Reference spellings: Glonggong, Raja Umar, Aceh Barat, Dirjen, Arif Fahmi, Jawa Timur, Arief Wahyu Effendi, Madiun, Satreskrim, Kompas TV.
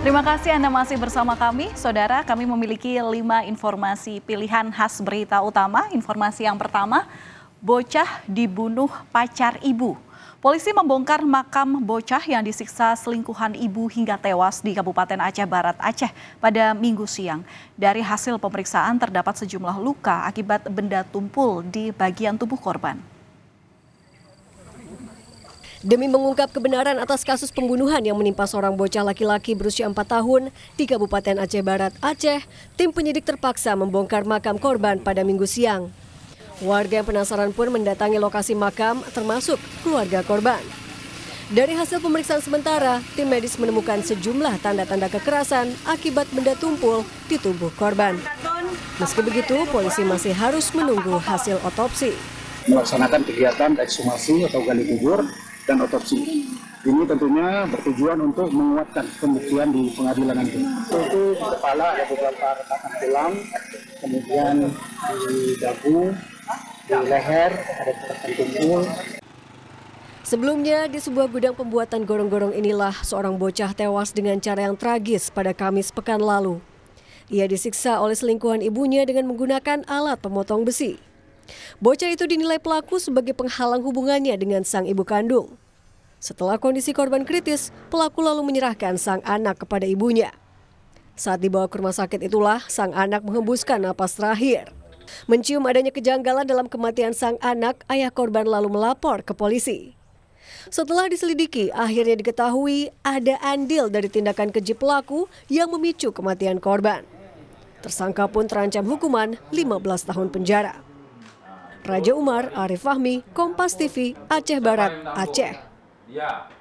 Terima kasih Anda masih bersama kami, Saudara. Kami memiliki 5 informasi pilihan khas berita utama. Informasi yang pertama, bocah dibunuh pacar ibu. Polisi membongkar makam bocah yang disiksa selingkuhan ibu hingga tewas di Kabupaten Aceh Barat, Aceh pada Minggu siang. Dari hasil pemeriksaan terdapat sejumlah luka akibat benda tumpul di bagian tubuh korban. Demi mengungkap kebenaran atas kasus pembunuhan yang menimpa seorang bocah laki-laki berusia 4 tahun di Kabupaten Aceh Barat, Aceh, tim penyidik terpaksa membongkar makam korban pada Minggu siang. Warga yang penasaran pun mendatangi lokasi makam, termasuk keluarga korban. Dari hasil pemeriksaan sementara, tim medis menemukan sejumlah tanda-tanda kekerasan akibat benda tumpul di tubuh korban. Meski begitu, polisi masih harus menunggu hasil otopsi. Melaksanakan kegiatan ekshumasi atau gali kubur dan otopsi. Ini tentunya bertujuan untuk menguatkan pembuktian di pengadilan nanti. Itu kepala ada beberapa retakan tulang, kemudian di dagu, di leher ada retakan tumpul. Sebelumnya, di sebuah gudang pembuatan gorong-gorong inilah seorang bocah tewas dengan cara yang tragis pada Kamis pekan lalu. Ia disiksa oleh selingkuhan ibunya dengan menggunakan alat pemotong besi. Bocah itu dinilai pelaku sebagai penghalang hubungannya dengan sang ibu kandung. Setelah kondisi korban kritis, pelaku lalu menyerahkan sang anak kepada ibunya. Saat dibawa ke rumah sakit itulah sang anak menghembuskan napas terakhir. Mencium adanya kejanggalan dalam kematian sang anak, ayah korban lalu melapor ke polisi. Setelah diselidiki, akhirnya diketahui ada andil dari tindakan keji pelaku yang memicu kematian korban. Tersangka pun terancam hukuman 15 tahun penjara. Raja Umar, Arif Fahmi, Kompas TV, Aceh Barat, Aceh. Yeah.